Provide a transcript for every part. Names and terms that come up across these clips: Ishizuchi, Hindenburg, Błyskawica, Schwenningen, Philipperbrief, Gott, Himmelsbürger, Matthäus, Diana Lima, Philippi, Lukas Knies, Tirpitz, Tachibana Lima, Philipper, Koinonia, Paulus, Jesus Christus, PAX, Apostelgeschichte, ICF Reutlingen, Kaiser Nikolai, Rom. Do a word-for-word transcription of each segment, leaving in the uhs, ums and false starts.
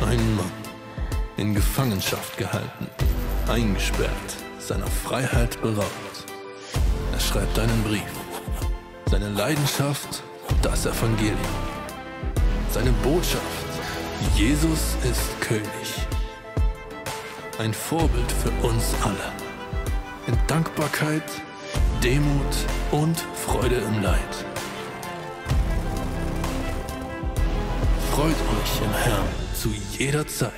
Ein Mann, in Gefangenschaft gehalten, eingesperrt, seiner Freiheit beraubt. Er schreibt einen Brief. Seine Leidenschaft, das Evangelium. Seine Botschaft, Jesus ist König. Ein Vorbild für uns alle. In Dankbarkeit, Demut und Freude im Leid. Freut euch im Herrn zu jeder Zeit.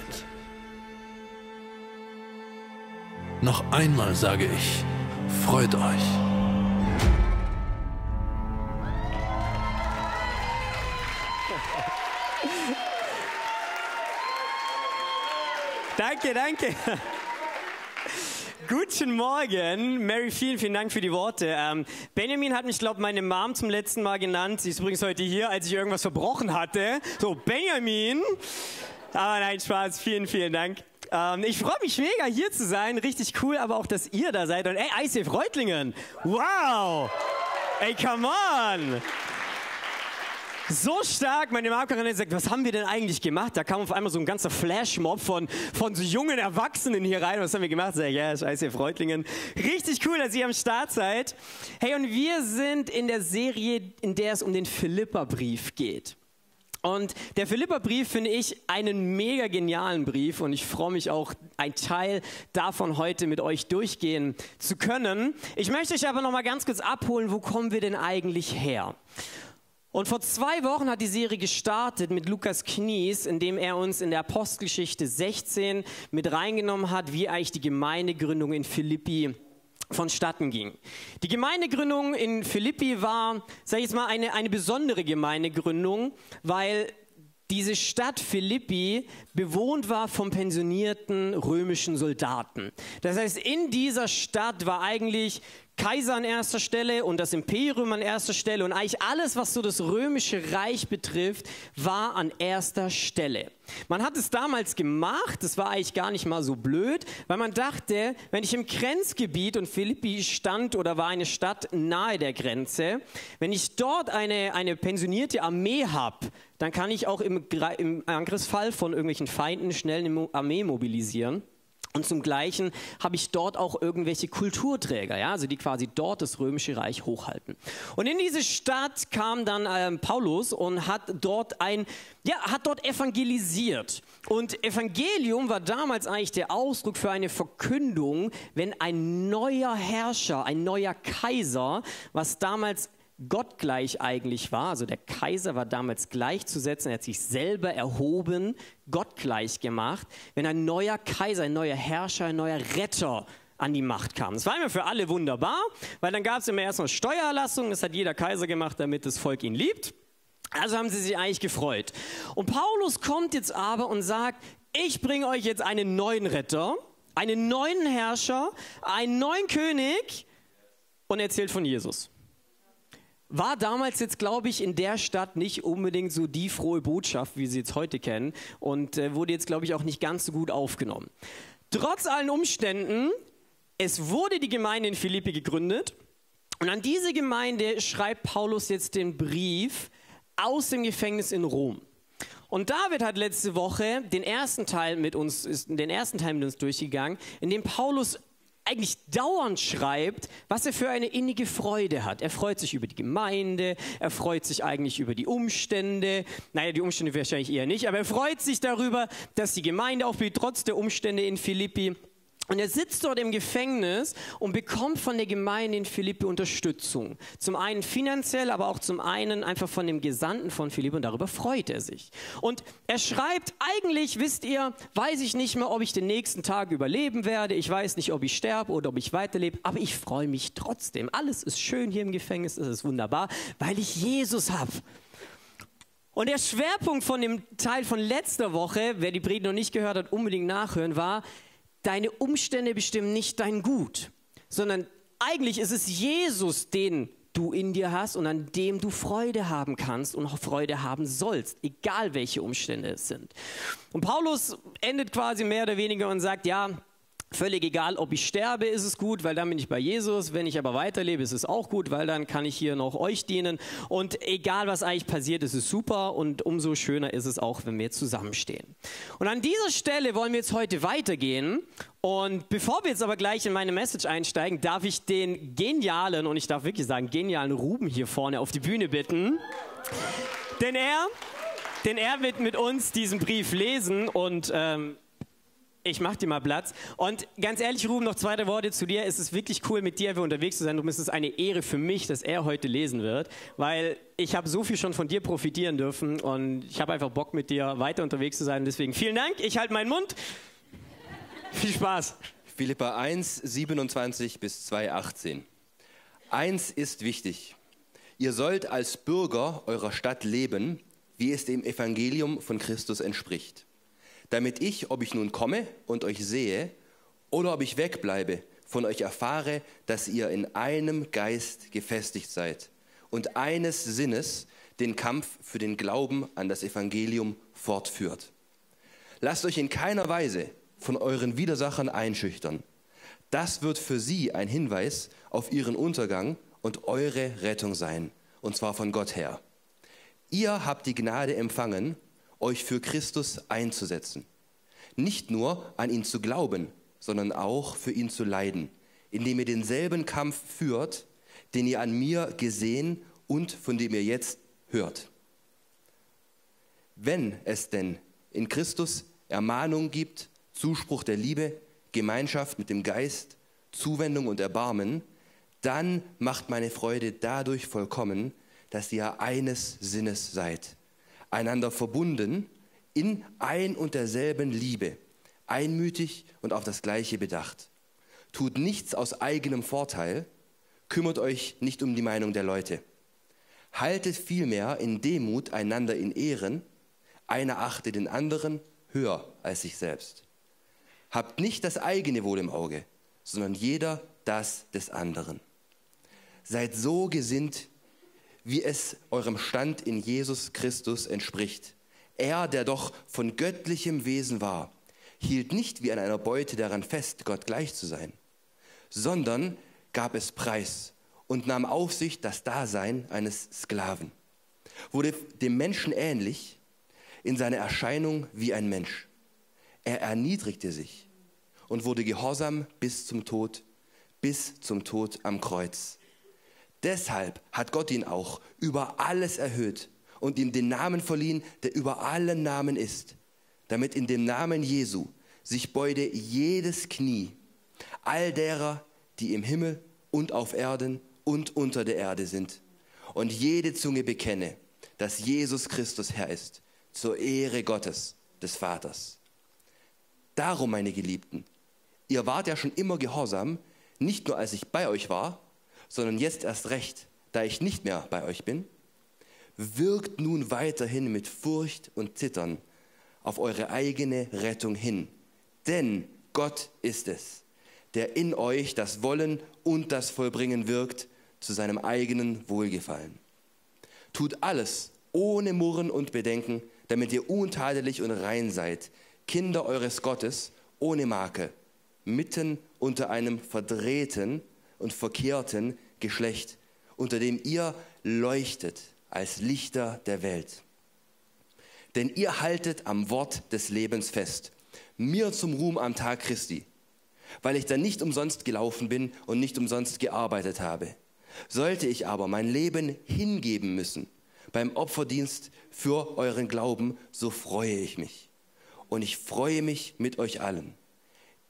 Noch einmal sage ich, freut euch. Danke, danke. Guten Morgen. Mary, vielen, vielen Dank für die Worte. Ähm, Benjamin hat mich, glaube ich, meine Mom zum letzten Mal genannt. Sie ist übrigens heute hier, als ich irgendwas verbrochen hatte. So, Benjamin. Aber nein, Spaß. Vielen, vielen Dank. Ähm, ich freue mich mega, hier zu sein. Richtig cool, aber auch, dass ihr da seid. Und ey, I C F Reutlingen. Wow. Ey, come on. So stark, meine Markerin hat gesagt, was haben wir denn eigentlich gemacht? Da kam auf einmal so ein ganzer Flashmob von, von so jungen Erwachsenen hier rein. Was haben wir gemacht? Sag ich, ja, scheiße, Freudlingen. Richtig cool, dass ihr am Start seid. Hey, und wir sind in der Serie, in der es um den Philipperbrief geht. Und der Philipperbrief finde ich einen mega genialen Brief und ich freue mich auch, einen Teil davon heute mit euch durchgehen zu können. Ich möchte euch aber noch mal ganz kurz abholen, wo kommen wir denn eigentlich her? Und vor zwei Wochen hat die Serie gestartet mit Lukas Knies, indem er uns in der Apostelgeschichte sechzehn mit reingenommen hat, wie eigentlich die Gemeindegründung in Philippi vonstatten ging. Die Gemeindegründung in Philippi war, sag ich jetzt mal, eine, eine besondere Gemeindegründung, weil diese Stadt Philippi bewohnt war von pensionierten römischen Soldaten. Das heißt, in dieser Stadt war eigentlich Kaiser an erster Stelle und das Imperium an erster Stelle und eigentlich alles, was so das römische Reich betrifft, war an erster Stelle. Man hat es damals gemacht, das war eigentlich gar nicht mal so blöd, weil man dachte, wenn ich im Grenzgebiet, und Philippi stand oder war eine Stadt nahe der Grenze, wenn ich dort eine, eine pensionierte Armee habe, dann kann ich auch im, im Angriffsfall von irgendwelchen Feinden schnell eine Armee mobilisieren. Und zum Gleichen habe ich dort auch irgendwelche Kulturträger, ja, also die quasi dort das Römische Reich hochhalten. Und in diese Stadt kam dann ähm, Paulus und hat dort ein, ja, hat dort evangelisiert. Und Evangelium war damals eigentlich der Ausdruck für eine Verkündung, wenn ein neuer Herrscher, ein neuer Kaiser, was damals gottgleich eigentlich war, also der Kaiser war damals gleichzusetzen, er hat sich selber erhoben, gottgleich gemacht, wenn ein neuer Kaiser, ein neuer Herrscher, ein neuer Retter an die Macht kam. Das war immer für alle wunderbar, weil dann gab es immer erstmal Steuererlassung, das hat jeder Kaiser gemacht, damit das Volk ihn liebt. Also haben sie sich eigentlich gefreut. Und Paulus kommt jetzt aber und sagt, ich bringe euch jetzt einen neuen Retter, einen neuen Herrscher, einen neuen König und erzählt von Jesus. War damals jetzt, glaube ich, in der Stadt nicht unbedingt so die frohe Botschaft, wie sie jetzt heute kennen und äh, wurde jetzt, glaube ich, auch nicht ganz so gut aufgenommen. Trotz allen Umständen, es wurde die Gemeinde in Philippi gegründet und an diese Gemeinde schreibt Paulus jetzt den Brief aus dem Gefängnis in Rom. Und David hat letzte Woche den ersten Teil mit uns, ist den ersten Teil mit uns durchgegangen, in dem Paulus eigentlich dauernd schreibt, was er für eine innige Freude hat. Er freut sich über die Gemeinde, er freut sich eigentlich über die Umstände, naja, die Umstände wahrscheinlich eher nicht, aber er freut sich darüber, dass die Gemeinde aufblüht, trotz der Umstände in Philippi. Und er sitzt dort im Gefängnis und bekommt von der Gemeinde in Philippi Unterstützung. Zum einen finanziell, aber auch zum einen einfach von dem Gesandten von Philippi und darüber freut er sich. Und er schreibt, eigentlich, wisst ihr, weiß ich nicht mehr, ob ich den nächsten Tag überleben werde, ich weiß nicht, ob ich sterbe oder ob ich weiterlebe, aber ich freue mich trotzdem. Alles ist schön hier im Gefängnis, es ist wunderbar, weil ich Jesus habe. Und der Schwerpunkt von dem Teil von letzter Woche, wer die Predigt noch nicht gehört hat, unbedingt nachhören, war: Deine Umstände bestimmen nicht dein Gut, sondern eigentlich ist es Jesus, den du in dir hast und an dem du Freude haben kannst und auch Freude haben sollst, egal welche Umstände es sind. Und Paulus endet quasi mehr oder weniger und sagt, ja, Völlig egal, ob ich sterbe, ist es gut, weil dann bin ich bei Jesus. Wenn ich aber weiterlebe, ist es auch gut, weil dann kann ich hier noch euch dienen. Und egal, was eigentlich passiert, ist es super. Und umso schöner ist es auch, wenn wir zusammenstehen. Und an dieser Stelle wollen wir jetzt heute weitergehen. Und bevor wir jetzt aber gleich in meine Message einsteigen, darf ich den genialen, und ich darf wirklich sagen, genialen Ruben hier vorne auf die Bühne bitten. Denn er, denn er wird mit uns diesen Brief lesen und... Ähm, Ich mach dir mal Platz. Und ganz ehrlich, Ruben, noch zwei, drei Worte zu dir. Es ist wirklich cool, mit dir unterwegs zu sein. Du bist es eine Ehre für mich, dass er heute lesen wird, weil ich habe so viel schon von dir profitieren dürfen und ich habe einfach Bock, mit dir weiter unterwegs zu sein. Deswegen vielen Dank. Ich halte meinen Mund. Viel Spaß. Philipper eins, siebenundzwanzig bis zwei, achtzehn. Eins ist wichtig. Ihr sollt als Bürger eurer Stadt leben, wie es dem Evangelium von Christus entspricht. Damit ich, ob ich nun komme und euch sehe oder ob ich wegbleibe, von euch erfahre, dass ihr in einem Geist gefestigt seid und eines Sinnes den Kampf für den Glauben an das Evangelium fortführt. Lasst euch in keiner Weise von euren Widersachern einschüchtern. Das wird für sie ein Hinweis auf ihren Untergang und eure Rettung sein, und zwar von Gott her. Ihr habt die Gnade empfangen, euch für Christus einzusetzen. Nicht nur an ihn zu glauben, sondern auch für ihn zu leiden, indem ihr denselben Kampf führt, den ihr an mir gesehen und von dem ihr jetzt hört. Wenn es denn in Christus Ermahnung gibt, Zuspruch der Liebe, Gemeinschaft mit dem Geist, Zuwendung und Erbarmen, dann macht meine Freude dadurch vollkommen, dass ihr eines Sinnes seid. Einander verbunden in ein und derselben Liebe, einmütig und auf das Gleiche bedacht. Tut nichts aus eigenem Vorteil, kümmert euch nicht um die Meinung der Leute. Haltet vielmehr in Demut einander in Ehren, einer achte den anderen höher als sich selbst. Habt nicht das eigene Wohl im Auge, sondern jeder das des anderen. Seid so gesinnt, wie es eurem Stand in Jesus Christus entspricht. Er, der doch von göttlichem Wesen war, hielt nicht wie an einer Beute daran fest, Gott gleich zu sein, sondern gab es preis und nahm auf sich das Dasein eines Sklaven, wurde dem Menschen ähnlich in seiner Erscheinung wie ein Mensch. Er erniedrigte sich und wurde gehorsam bis zum Tod, bis zum Tod am Kreuz. Deshalb hat Gott ihn auch über alles erhöht und ihm den Namen verliehen, der über allen Namen ist, damit in dem Namen Jesu sich beuge jedes Knie, all derer, die im Himmel und auf Erden und unter der Erde sind, und jede Zunge bekenne, dass Jesus Christus Herr ist, zur Ehre Gottes, des Vaters. Darum, meine Geliebten, ihr wart ja schon immer gehorsam, nicht nur als ich bei euch war, sondern jetzt erst recht, da ich nicht mehr bei euch bin. Wirkt nun weiterhin mit Furcht und Zittern auf eure eigene Rettung hin. Denn Gott ist es, der in euch das Wollen und das Vollbringen wirkt, zu seinem eigenen Wohlgefallen. Tut alles ohne Murren und Bedenken, damit ihr untadelig und rein seid, Kinder eures Gottes, ohne Makel, mitten unter einem verdrehten und verkehrten Geschlecht, unter dem ihr leuchtet als Lichter der Welt. Denn ihr haltet am Wort des Lebens fest, mir zum Ruhm am Tag Christi, weil ich dann nicht umsonst gelaufen bin und nicht umsonst gearbeitet habe. Sollte ich aber mein Leben hingeben müssen beim Opferdienst für euren Glauben, so freue ich mich. Und ich freue mich mit euch allen.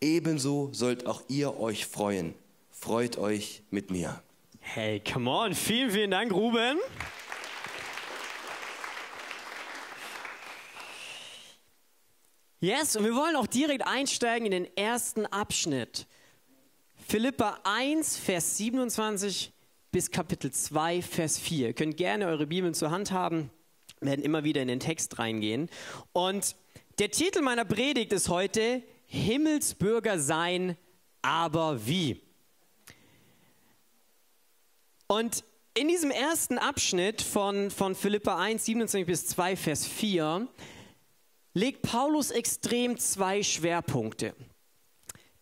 Ebenso sollt auch ihr euch freuen. Freut euch mit mir. Hey, come on. Vielen, vielen Dank, Ruben. Yes, und wir wollen auch direkt einsteigen in den ersten Abschnitt. Philipper eins, Vers siebenundzwanzig bis Kapitel zwei, Vers vier. Ihr könnt gerne eure Bibeln zur Hand haben. Wir werden immer wieder in den Text reingehen. Und der Titel meiner Predigt ist heute Himmelsbürger sein, aber wie? Und in diesem ersten Abschnitt von, von Philipper eins, siebenundzwanzig bis zwei, Vers vier legt Paulus extrem zwei Schwerpunkte.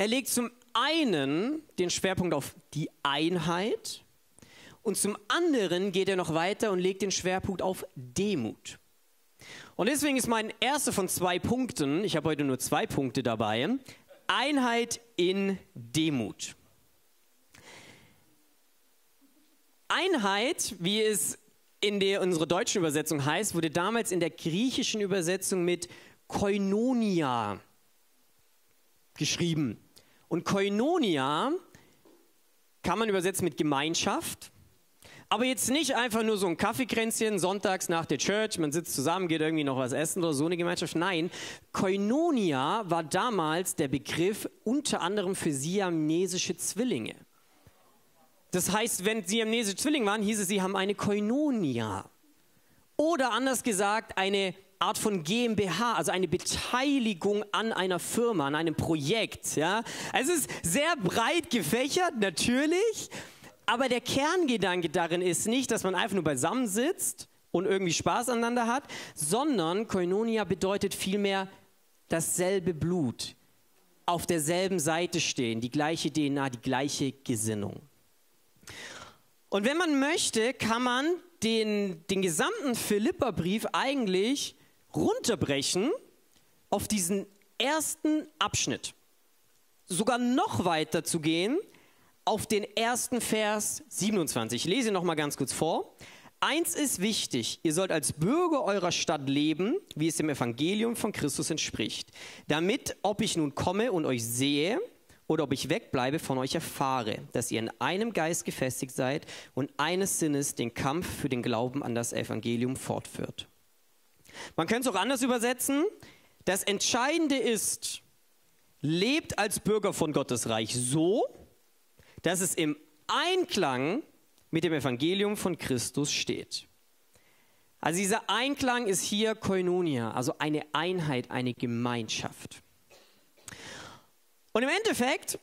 Er legt zum einen den Schwerpunkt auf die Einheit und zum anderen geht er noch weiter und legt den Schwerpunkt auf Demut. Und deswegen ist mein erster von zwei Punkten, ich habe heute nur zwei Punkte dabei, Einheit in Demut. Einheit, wie es in der, unserer deutschen Übersetzung heißt, wurde damals in der griechischen Übersetzung mit Koinonia geschrieben. Und Koinonia kann man übersetzen mit Gemeinschaft, aber jetzt nicht einfach nur so ein Kaffeekränzchen sonntags nach der Church, man sitzt zusammen, geht irgendwie noch was essen oder so eine Gemeinschaft. Nein, Koinonia war damals der Begriff unter anderem für siamesische Zwillinge. Das heißt, wenn siamesische Zwillinge waren, hieß es, sie haben eine Koinonia. Oder anders gesagt, eine Art von GmbH, also eine Beteiligung an einer Firma, an einem Projekt. Ja? Also es ist sehr breit gefächert, natürlich. Aber der Kerngedanke darin ist nicht, dass man einfach nur beisammen sitzt und irgendwie Spaß aneinander hat, sondern Koinonia bedeutet vielmehr dasselbe Blut, auf derselben Seite stehen, die gleiche D N A, die gleiche Gesinnung. Und wenn man möchte, kann man den, den gesamten Philipperbrief eigentlich runterbrechen auf diesen ersten Abschnitt. Sogar noch weiter zu gehen, auf den ersten Vers siebenundzwanzig. Ich lese ihn nochmal ganz kurz vor. Eins ist wichtig, ihr sollt als Bürger eurer Stadt leben, wie es dem Evangelium von Christus entspricht, damit, ob ich nun komme und euch sehe oder ob ich wegbleibe, von euch erfahre, dass ihr in einem Geist gefestigt seid und eines Sinnes den Kampf für den Glauben an das Evangelium fortführt. Man könnte es auch anders übersetzen. Das Entscheidende ist, lebt als Bürger von Gottes Reich so, dass es im Einklang mit dem Evangelium von Christus steht. Also dieser Einklang ist hier Koinonia, also eine Einheit, eine Gemeinschaft. Und im Endeffekt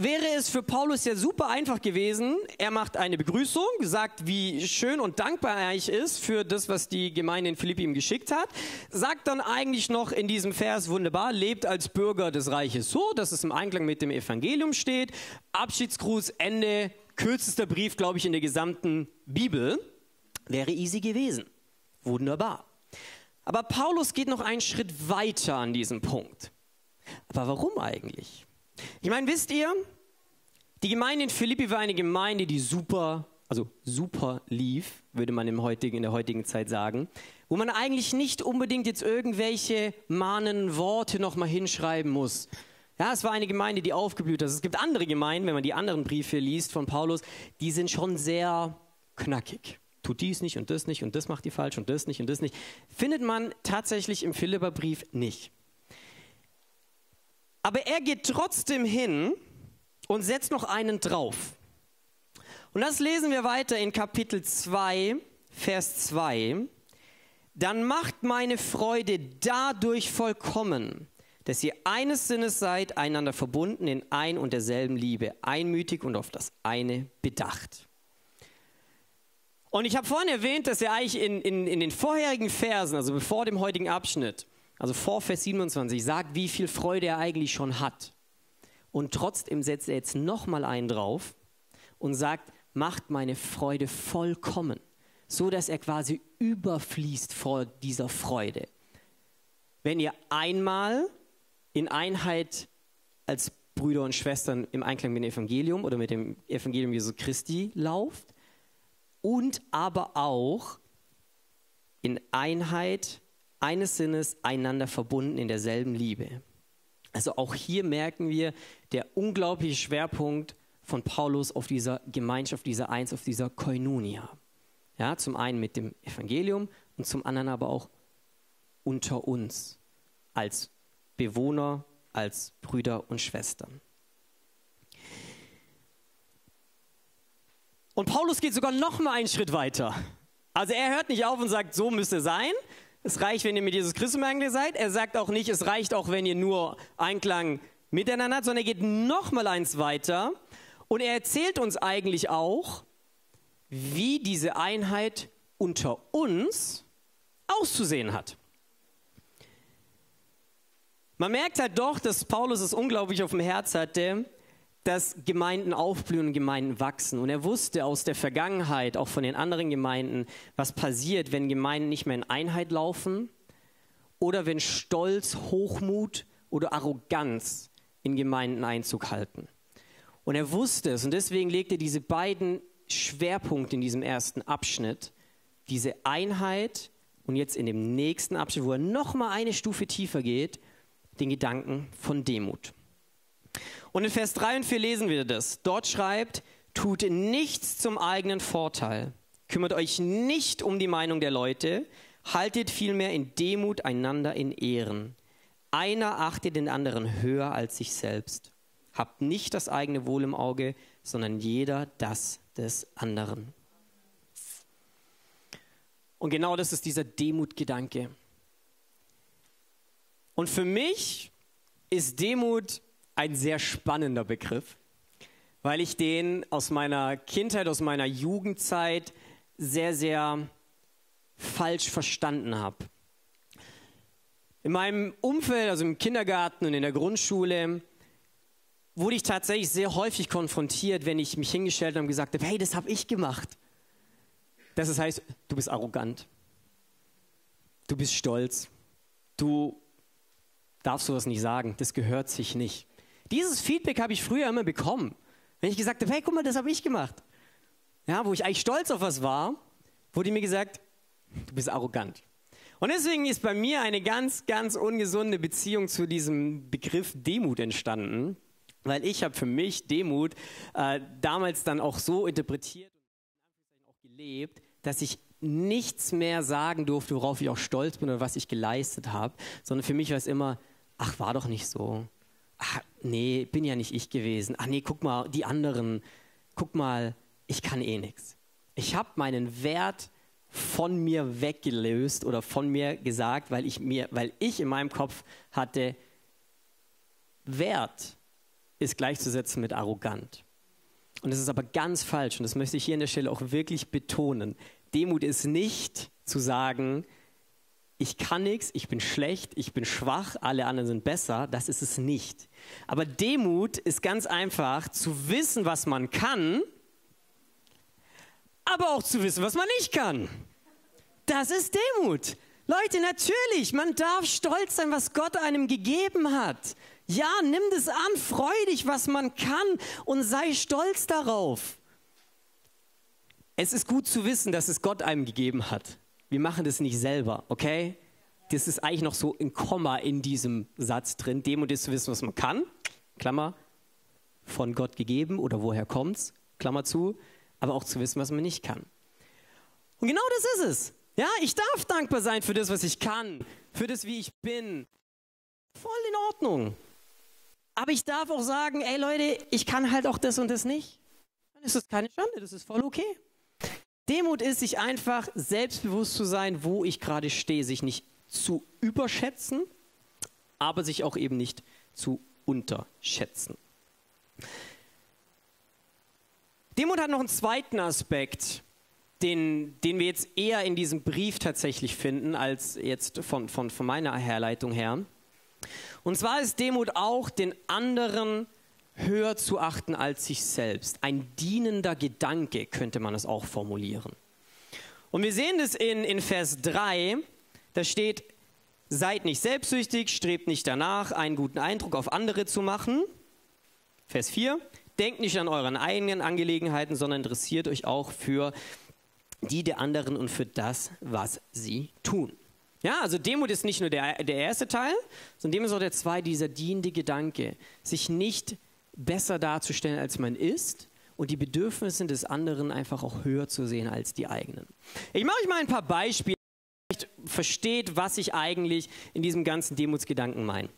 wäre es für Paulus ja super einfach gewesen. Er macht eine Begrüßung, sagt, wie schön und dankbar er eigentlich ist für das, was die Gemeinde in Philippi ihm geschickt hat. Sagt dann eigentlich noch in diesem Vers, wunderbar, lebt als Bürger des Reiches so, dass es im Einklang mit dem Evangelium steht. Abschiedsgruß, Ende, kürzester Brief, glaube ich, in der gesamten Bibel. Wäre easy gewesen. Wunderbar. Aber Paulus geht noch einen Schritt weiter an diesem Punkt. Aber warum eigentlich? Ich meine, wisst ihr, die Gemeinde in Philippi war eine Gemeinde, die super, also super lief, würde man im heutigen, in der heutigen Zeit sagen, wo man eigentlich nicht unbedingt jetzt irgendwelche mahnenden Worte nochmal hinschreiben muss. Ja, es war eine Gemeinde, die aufgeblüht ist. Es gibt andere Gemeinden, wenn man die anderen Briefe liest von Paulus, die sind schon sehr knackig. Tut dies nicht und das nicht und das macht ihr falsch und das nicht und das nicht. Findet man tatsächlich im Philipperbrief nicht. Aber er geht trotzdem hin und setzt noch einen drauf. Und das lesen wir weiter in Kapitel zwei, Vers zwei. Dann macht meine Freude dadurch vollkommen, dass ihr eines Sinnes seid, einander verbunden in ein und derselben Liebe, einmütig und auf das eine bedacht. Und ich habe vorhin erwähnt, dass er eigentlich in, in, in den vorherigen Versen, also bevor dem heutigen Abschnitt, also vor Vers siebenundzwanzig, sagt, wie viel Freude er eigentlich schon hat. Und trotzdem setzt er jetzt nochmal einen drauf und sagt, macht meine Freude vollkommen, so dass er quasi überfließt vor dieser Freude. Wenn ihr einmal in Einheit als Brüder und Schwestern im Einklang mit dem Evangelium oder mit dem Evangelium Jesu Christi lauft und aber auch in Einheit eines Sinnes einander verbunden in derselben Liebe. Also auch hier merken wir, der unglaubliche Schwerpunkt von Paulus auf dieser Gemeinschaft, dieser Eins, auf dieser Koinonia. Ja, zum einen mit dem Evangelium und zum anderen aber auch unter uns, als Bewohner, als Brüder und Schwestern. Und Paulus geht sogar noch mal einen Schritt weiter. Also er hört nicht auf und sagt, so müsste sein, es reicht, wenn ihr mit Jesus Christus im Einklang seid. Er sagt auch nicht, es reicht auch, wenn ihr nur Einklang miteinander habt, sondern er geht noch mal eins weiter und er erzählt uns eigentlich auch, wie diese Einheit unter uns auszusehen hat. Man merkt halt doch, dass Paulus es unglaublich auf dem Herz hatte, dass Gemeinden aufblühen und Gemeinden wachsen. Und er wusste aus der Vergangenheit, auch von den anderen Gemeinden, was passiert, wenn Gemeinden nicht mehr in Einheit laufen oder wenn Stolz, Hochmut oder Arroganz in Gemeinden Einzug halten. Und er wusste es und deswegen legte er diese beiden Schwerpunkte in diesem ersten Abschnitt, diese Einheit und jetzt in dem nächsten Abschnitt, wo er nochmal eine Stufe tiefer geht, den Gedanken von Demut. Und in Vers drei und vier lesen wir das. Dort schreibt, tut nichts zum eigenen Vorteil, kümmert euch nicht um die Meinung der Leute, haltet vielmehr in Demut einander in Ehren. Einer achtet den anderen höher als sich selbst. Habt nicht das eigene Wohl im Auge, sondern jeder das des anderen. Und genau das ist dieser Demutgedanke. Und für mich ist Demut ein sehr spannender Begriff, weil ich den aus meiner Kindheit, aus meiner Jugendzeit sehr, sehr falsch verstanden habe. In meinem Umfeld, also im Kindergarten und in der Grundschule, wurde ich tatsächlich sehr häufig konfrontiert, wenn ich mich hingestellt habe und gesagt habe, hey, das habe ich gemacht. Das heißt, du bist arrogant, du bist stolz, du darfst sowas nicht sagen, das gehört sich nicht. Dieses Feedback habe ich früher immer bekommen, wenn ich gesagt habe, hey, guck mal, das habe ich gemacht. Ja, wo ich eigentlich stolz auf was war, wurde mir gesagt, du bist arrogant. Und deswegen ist bei mir eine ganz, ganz ungesunde Beziehung zu diesem Begriff Demut entstanden, weil ich habe für mich Demut äh, damals dann auch so interpretiert und auch gelebt, dass ich nichts mehr sagen durfte, worauf ich auch stolz bin oder was ich geleistet habe, sondern für mich war es immer, ach, war doch nicht so. Ach, nee, bin ja nicht ich gewesen. Ach nee, guck mal, die anderen. Guck mal, ich kann eh nichts. Ich habe meinen Wert von mir weggelöst oder von mir gesagt, weil ich, mir, weil ich in meinem Kopf hatte, Wert ist gleichzusetzen mit arrogant. Und das ist aber ganz falsch und das möchte ich hier an der Stelle auch wirklich betonen. Demut ist nicht zu sagen, ich kann nichts, ich bin schlecht, ich bin schwach, alle anderen sind besser. Das ist es nicht. Aber Demut ist ganz einfach zu wissen, was man kann, aber auch zu wissen, was man nicht kann. Das ist Demut. Leute, natürlich, man darf stolz sein, was Gott einem gegeben hat. Ja, nimm das an, freu dich, was man kann und sei stolz darauf. Es ist gut zu wissen, dass es Gott einem gegeben hat. Wir machen das nicht selber, okay? Das ist eigentlich noch so ein Komma in diesem Satz drin. Demut ist zu wissen, was man kann, Klammer, von Gott gegeben oder woher kommt's, Klammer zu, aber auch zu wissen, was man nicht kann. Und genau das ist es. Ja, ich darf dankbar sein für das, was ich kann, für das, wie ich bin. Voll in Ordnung. Aber ich darf auch sagen, ey Leute, ich kann halt auch das und das nicht. Dann ist das keine Schande, das ist voll okay. Demut ist, sich einfach selbstbewusst zu sein, wo ich gerade stehe, sich nicht zu überschätzen, aber sich auch eben nicht zu unterschätzen. Demut hat noch einen zweiten Aspekt, den, den wir jetzt eher in diesem Brief tatsächlich finden, als jetzt von, von, von meiner Herleitung her. Und zwar ist Demut auch, den anderen höher zu achten als sich selbst. Ein dienender Gedanke könnte man es auch formulieren. Und wir sehen das in, in Vers drei, da steht, seid nicht selbstsüchtig, strebt nicht danach, einen guten Eindruck auf andere zu machen. Vers vier, denkt nicht an euren eigenen Angelegenheiten, sondern interessiert euch auch für die der anderen und für das, was sie tun. Ja, also Demut ist nicht nur der, der erste Teil, sondern Demut ist auch der zweite, dieser dienende Gedanke, sich nicht besser darzustellen, als man ist und die Bedürfnisse des anderen einfach auch höher zu sehen als die eigenen. Ich mache euch mal ein paar Beispiele, damit ihr versteht, was ich eigentlich in diesem ganzen Demutsgedanken meine.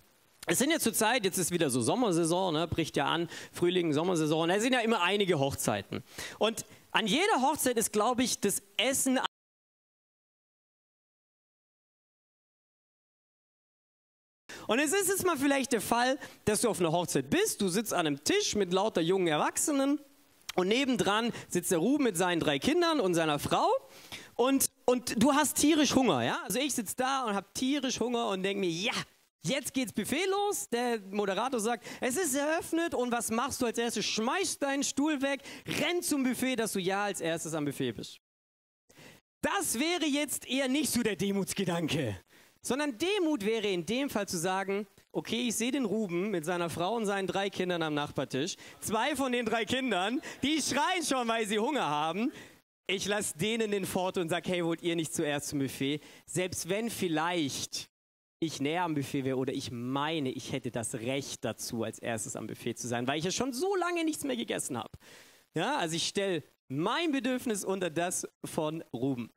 Es sind ja zurzeit, jetzt ist wieder so Sommersaison, ne, bricht ja an, Frühling, Sommersaison, da sind ja immer einige Hochzeiten. Und an jeder Hochzeit ist, glaube ich, das Essen . Und es ist jetzt mal vielleicht der Fall, dass du auf einer Hochzeit bist, du sitzt an einem Tisch mit lauter jungen Erwachsenen und nebendran sitzt der Ruben mit seinen drei Kindern und seiner Frau und, und du hast tierisch Hunger, ja? Also ich sitze da und habe tierisch Hunger und denke mir, ja, Jetzt geht's Buffet los, der Moderator sagt, es ist eröffnet und was machst du als erstes? Schmeißt deinen Stuhl weg, renn zum Buffet, dass du ja als erstes am Buffet bist. Das wäre jetzt eher nicht so der Demutsgedanke, sondern Demut wäre in dem Fall zu sagen, okay, ich sehe den Ruben mit seiner Frau und seinen drei Kindern am Nachbartisch. Zwei von den drei Kindern, die schreien schon, weil sie Hunger haben. Ich lasse denen den Fort und sage, hey, wollt ihr nicht zuerst zum Buffet? Selbst wenn vielleicht ich näher am Buffet wäre oder ich meine, ich hätte das Recht dazu, als erstes am Buffet zu sein, weil ich ja schon so lange nichts mehr gegessen habe. Ja, also ich stelle mein Bedürfnis unter das von Ruben.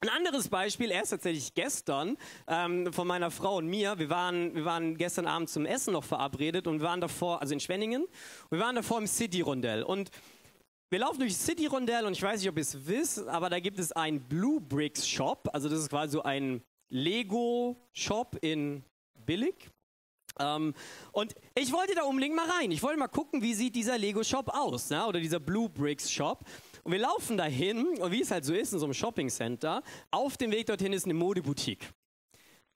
Ein anderes Beispiel, erst tatsächlich gestern, ähm, von meiner Frau und mir. Wir waren, wir waren gestern Abend zum Essen noch verabredet und wir waren davor, also in Schwenningen, und wir waren davor im City-Rondell und wir laufen durch das City-Rondell und ich weiß nicht, ob ihr es wisst, aber da gibt es einen Blue Bricks Shop, also das ist quasi so ein Lego-Shop in billig. Ähm, und ich wollte da unbedingt mal rein. Ich wollte mal gucken, wie sieht dieser Lego-Shop aus, ne? Oder dieser Blue Bricks Shop. Und wir laufen dahin und wie es halt so ist in so einem Shopping-Center, auf dem Weg dorthin ist eine Modeboutique.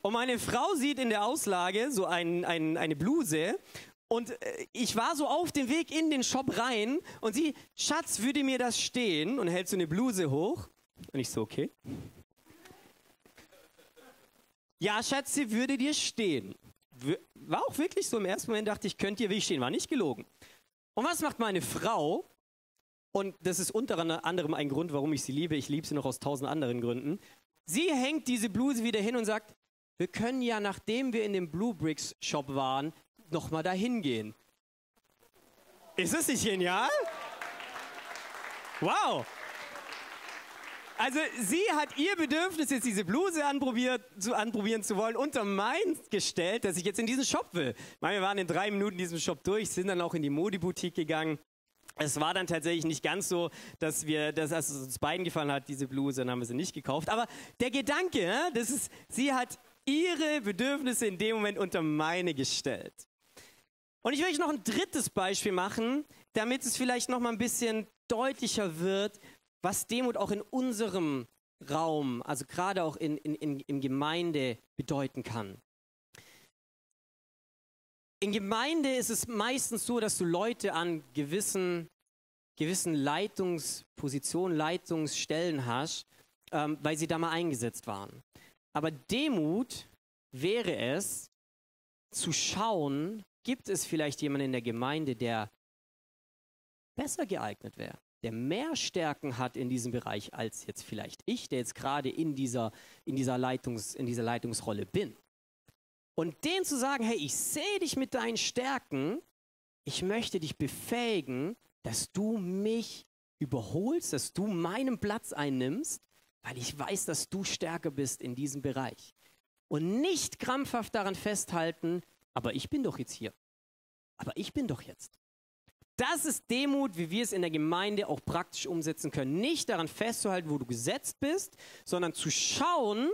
Und meine Frau sieht in der Auslage so ein, ein, eine Bluse und ich war so auf dem Weg in den Shop rein und sie, Schatz, würde mir das stehen? Und hält so eine Bluse hoch. Und ich so, okay. Ja, Schatz, sie würde dir stehen. War auch wirklich so, im ersten Moment dachte ich, könnt ihr wirklich stehen, war nicht gelogen. Und was macht meine Frau? Und das ist unter anderem ein Grund, warum ich sie liebe. Ich liebe sie noch aus tausend anderen Gründen. Sie hängt diese Bluse wieder hin und sagt, wir können ja, nachdem wir in dem Blue Bricks Shop waren, nochmal dahin gehen. Ist das nicht genial? Wow! Also sie hat ihr Bedürfnis, jetzt diese Bluse anprobiert, zu, anprobieren zu wollen, unter meins gestellt, dass ich jetzt in diesen Shop will. Wir waren in drei Minuten in diesem Shop durch, sind dann auch in die Modeboutique gegangen. Es war dann tatsächlich nicht ganz so, dass, wir, dass es uns beiden gefallen hat, diese Bluse, dann haben wir sie nicht gekauft. Aber der Gedanke, das ist, sie hat ihre Bedürfnisse in dem Moment unter meine gestellt. Und ich will euch noch ein drittes Beispiel machen, damit es vielleicht noch mal ein bisschen deutlicher wird, was Demut auch in unserem Raum, also gerade auch in, in, in, in Gemeinde bedeuten kann. In Gemeinde ist es meistens so, dass du Leute an gewissen, gewissen Leitungspositionen, Leitungsstellen hast, ähm, weil sie da mal eingesetzt waren. Aber Demut wäre es, zu schauen, gibt es vielleicht jemanden in der Gemeinde, der besser geeignet wäre, der mehr Stärken hat in diesem Bereich als jetzt vielleicht ich, der jetzt gerade in dieser, in dieser Leitungs, in dieser Leitungsrolle bin. Und denen zu sagen, hey, ich sehe dich mit deinen Stärken, ich möchte dich befähigen, dass du mich überholst, dass du meinen Platz einnimmst, weil ich weiß, dass du stärker bist in diesem Bereich. Und nicht krampfhaft daran festhalten, aber ich bin doch jetzt hier, aber ich bin doch jetzt. Das ist Demut, wie wir es in der Gemeinde auch praktisch umsetzen können. Nicht daran festzuhalten, wo du gesetzt bist, sondern zu schauen,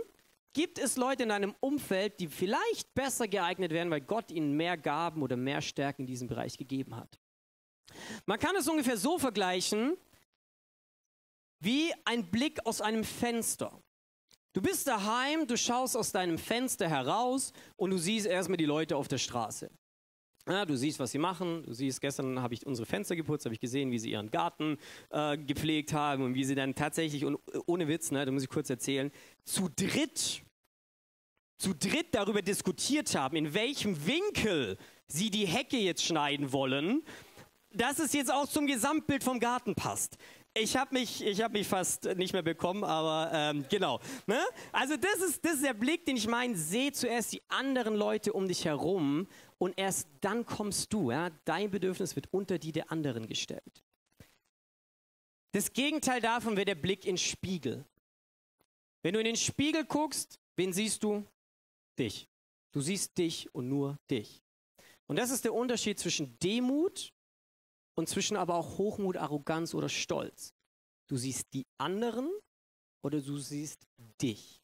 gibt es Leute in deinem Umfeld, die vielleicht besser geeignet werden, weil Gott ihnen mehr Gaben oder mehr Stärken in diesem Bereich gegeben hat. Man kann es ungefähr so vergleichen, wie ein Blick aus einem Fenster. Du bist daheim, du schaust aus deinem Fenster heraus und du siehst erstmal die Leute auf der Straße. Ja, du siehst, was sie machen. Du siehst, gestern habe ich unsere Fenster geputzt, habe ich gesehen, wie sie ihren Garten äh, gepflegt haben und wie sie dann tatsächlich, und ohne Witz, ne, da muss ich kurz erzählen, zu dritt, zu dritt darüber diskutiert haben, in welchem Winkel sie die Hecke jetzt schneiden wollen, dass es jetzt auch zum Gesamtbild vom Garten passt. Ich habe mich, ich hab mich fast nicht mehr bekommen, aber ähm, genau. Ne? Also das ist, das ist der Blick, den ich meine. Seh zuerst die anderen Leute um dich herum und erst dann kommst du. Ja? Dein Bedürfnis wird unter die der anderen gestellt. Das Gegenteil davon wäre der Blick in den Spiegel. Wenn du in den Spiegel guckst, wen siehst du? Dich. Du siehst dich und nur dich. Und das ist der Unterschied zwischen Demut und zwischen aber auch Hochmut, Arroganz oder Stolz. Du siehst die anderen oder du siehst dich.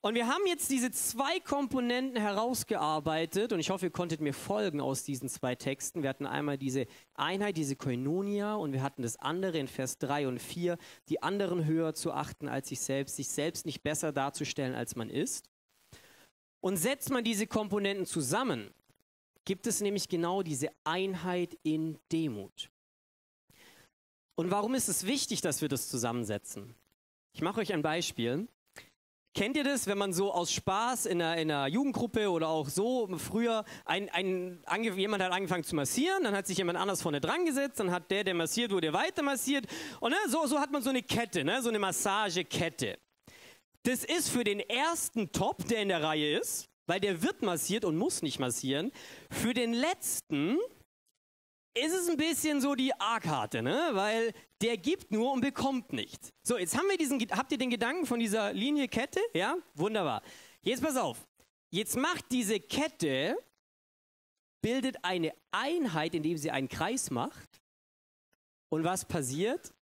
Und wir haben jetzt diese zwei Komponenten herausgearbeitet und ich hoffe, ihr konntet mir folgen aus diesen zwei Texten. Wir hatten einmal diese Einheit, diese Koinonia, und wir hatten das andere in Vers drei und vier, die anderen höher zu achten als sich selbst, sich selbst nicht besser darzustellen, als man ist. Und setzt man diese Komponenten zusammen, gibt es nämlich genau diese Einheit in Demut. Und warum ist es wichtig, dass wir das zusammensetzen? Ich mache euch ein Beispiel. Kennt ihr das, wenn man so aus Spaß in einer, in einer Jugendgruppe oder auch so früher, ein, ein, ange, jemand hat angefangen zu massieren, dann hat sich jemand anders vorne dran gesetzt, dann hat der, der massiert wurde, weiter massiert. Und ne, so, so hat man so eine Kette, ne, so eine Massagekette. Das ist für den ersten Top, der in der Reihe ist, weil der wird massiert und muss nicht massieren. Für den letzten ist es ein bisschen so die A-Karte, ne? Weil der gibt nur und bekommt nichts. So, jetzt haben wir diesen, habt ihr den Gedanken von dieser Linie Kette? Ja, wunderbar. Jetzt pass auf. Jetzt macht diese Kette, bildet eine Einheit, indem sie einen Kreis macht. Und was passiert?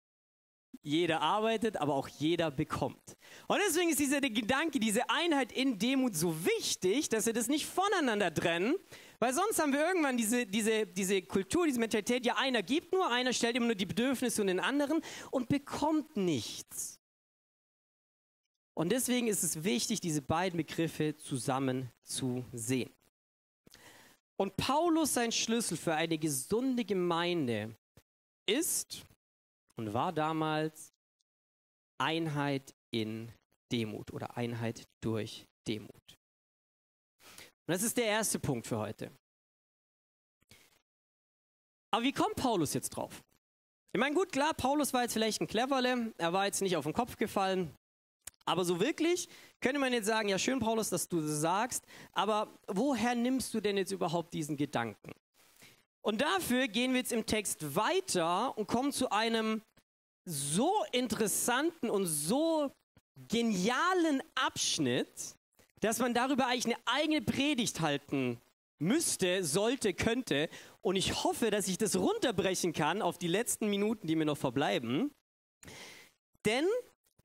Jeder arbeitet, aber auch jeder bekommt. Und deswegen ist dieser Gedanke, diese Einheit in Demut so wichtig, dass wir das nicht voneinander trennen, weil sonst haben wir irgendwann diese, diese, diese Kultur, diese Mentalität, ja einer gibt nur, einer stellt immer nur die Bedürfnisse von den anderen und bekommt nichts. Und deswegen ist es wichtig, diese beiden Begriffe zusammen zu sehen. Und Paulus, sein Schlüssel für eine gesunde Gemeinde ist und war damals Einheit in Demut oder Einheit durch Demut. Und das ist der erste Punkt für heute. Aber wie kommt Paulus jetzt drauf? Ich meine, gut, klar, Paulus war jetzt vielleicht ein Cleverle, er war jetzt nicht auf den Kopf gefallen, aber so wirklich könnte man jetzt sagen, ja schön, Paulus, dass du das sagst, aber woher nimmst du denn jetzt überhaupt diesen Gedanken? Und dafür gehen wir jetzt im Text weiter und kommen zu einem so interessanten und so genialen Abschnitt, dass man darüber eigentlich eine eigene Predigt halten müsste, sollte, könnte. Und ich hoffe, dass ich das runterbrechen kann auf die letzten Minuten, die mir noch verbleiben. Denn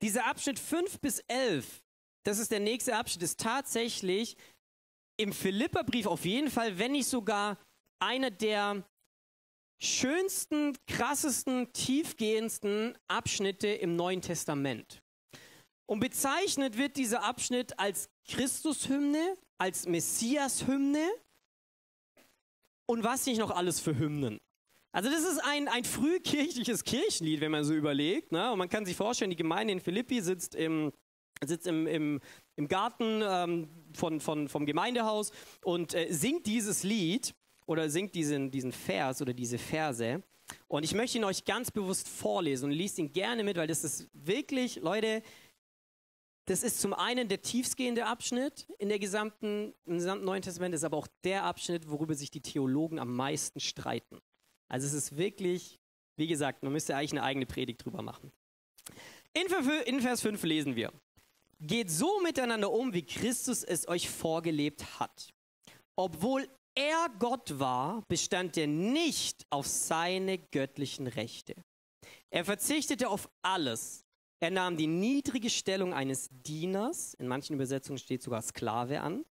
dieser Abschnitt fünf bis elf, das ist der nächste Abschnitt, ist tatsächlich im Philipperbrief auf jeden Fall, wenn nicht sogar einer der schönsten, krassesten, tiefgehendsten Abschnitte im Neuen Testament. Und bezeichnet wird dieser Abschnitt als Christushymne, als Messias-Hymne und was nicht noch alles für Hymnen. Also das ist ein, ein frühkirchliches Kirchenlied, wenn man so überlegt, ne? Und man kann sich vorstellen, die Gemeinde in Philippi sitzt im... sitzt im, im, im Garten ähm, von, von, vom Gemeindehaus und äh, singt dieses Lied oder singt diesen, diesen Vers oder diese Verse. Und ich möchte ihn euch ganz bewusst vorlesen und liest ihn gerne mit, weil das ist wirklich, Leute, das ist zum einen der tiefstgehende Abschnitt in der gesamten, im gesamten Neuen Testament, ist aber auch der Abschnitt, worüber sich die Theologen am meisten streiten. Also es ist wirklich, wie gesagt, man müsste eigentlich eine eigene Predigt drüber machen. In, in Vers fünf lesen wir: Geht so miteinander um, wie Christus es euch vorgelebt hat. Obwohl er Gott war, bestand er nicht auf seine göttlichen Rechte. Er verzichtete auf alles. Er nahm die niedrige Stellung eines Dieners, in manchen Übersetzungen steht sogar Sklave, an,